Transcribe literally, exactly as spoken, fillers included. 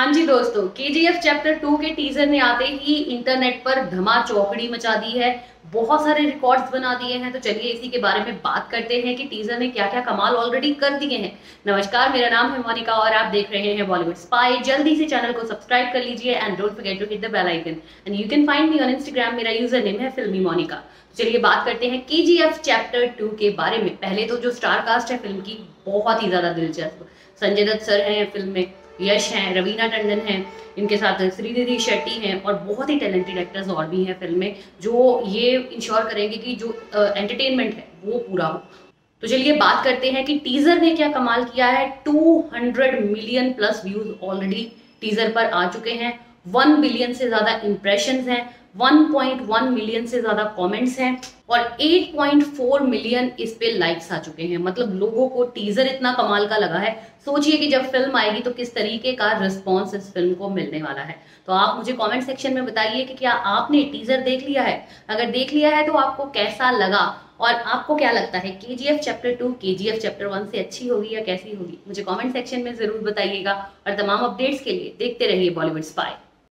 हाँ जी दोस्तों, केजीएफ चैप्टर टू के टीजर ने आते ही इंटरनेट पर धमा चौकड़ी मचा दी है, बहुत सारे रिकॉर्ड्स बना दिए हैं। तो चलिए इसी के बारे में बात करते हैं कि टीजर ने क्या क्या कमाल ऑलरेडी कर दिए हैं। नमस्कार, मेरा नाम है मोनिका और आप देख रहे हैं बॉलीवुड स्पाई। जल्दी से चैनल को सब्सक्राइब कर लीजिए and don't forget to hit the bell icon and you can find me on Instagram. मेरा यूजर नेम है फिल्मी मोनिका। चलिए बात करते हैं केजीएफ चैप्टर टू के बारे में। पहले तो जो स्टार कास्ट है फिल्म की बहुत ही ज्यादा दिलचस्प, संजय दत्त सर हैं फिल्म में, यश हैं, रवीना टंडन हैं, इनके साथ श्रीनिधि शेट्टी हैं और बहुत ही टैलेंटेड एक्टर्स और भी हैं फिल्म में, जो ये इंश्योर करेंगे कि जो एंटरटेनमेंट है वो पूरा हो। तो चलिए बात करते हैं कि टीजर ने क्या कमाल किया है। दो सौ million plus views already teaser पर आ चुके हैं, एक बिलियन से ज्यादा इंप्रेशंस हैं, एक पॉइंट एक मिलियन से ज्यादा कमेंट्स हैं और आठ पॉइंट चार मिलियन इस पे लाइक्स आ चुके हैं। मतलब लोगों को टीजर इतना कमाल का लगा है। सोचिए कि जब फिल्म आएगी तो किस तरीके का रिस्पॉन्स इस फिल्म को मिलने वाला है। तो आप मुझे कमेंट सेक्शन में बताइए कि क्या आपने टीजर देख लिया है। अगर देख लिया है तो आपको कैसा लगा और आपको क्या लगता है KGF chapter two KGF chapter one से अच्छी होगी या कैसी होगी, मुझे कमेंट सेक्शन में जरूर बताइएगा। और तमाम अपडेट्स के लिए देखते रहिए बॉलीवुड स्पाई।